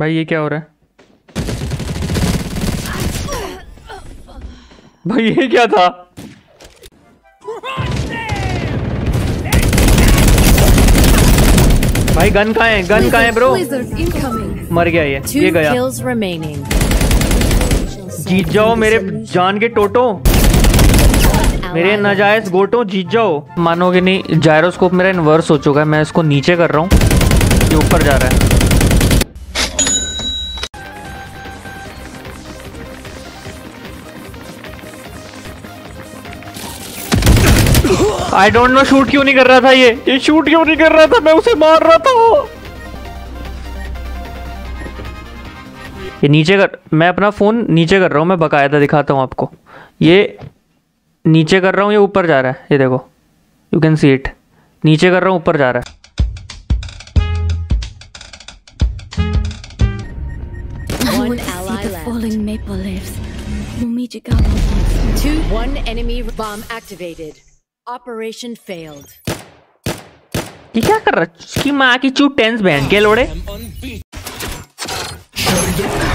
भाई ये क्या हो रहा है? भाई ये क्या था? भाई गन कहाँ है? गन कहाँ है ब्रो? मर गया ये गया। जीत जाओ मेरे जान के टोटो, मेरे नाजायज गोटो, जीत जाओ। मानोगे नहीं, जायरोस्कोप मेरा इन्वर्स हो चुका है। मैं इसको नीचे कर रहा हूँ, ये ऊपर जा रहा है। आई डोंट नो शूट क्यों नहीं कर रहा था ये शूट क्यों नहीं कर रहा था? मैं उसे मार रहा था। ये नीचे कर, मैं अपना फोन नीचे कर रहा हूँ, मैं बकायदा दिखाता हूँ आपको। ये नीचे कर रहा हूँ, ये ऊपर जा रहा है। ये देखो, यू कैन सी इट। नीचे कर रहा हूँ, ऊपर जा रहा है। Operation failed. ये क्या कर रहा है? इसकी माँ की चूत टेंस बैंड के लोड़े।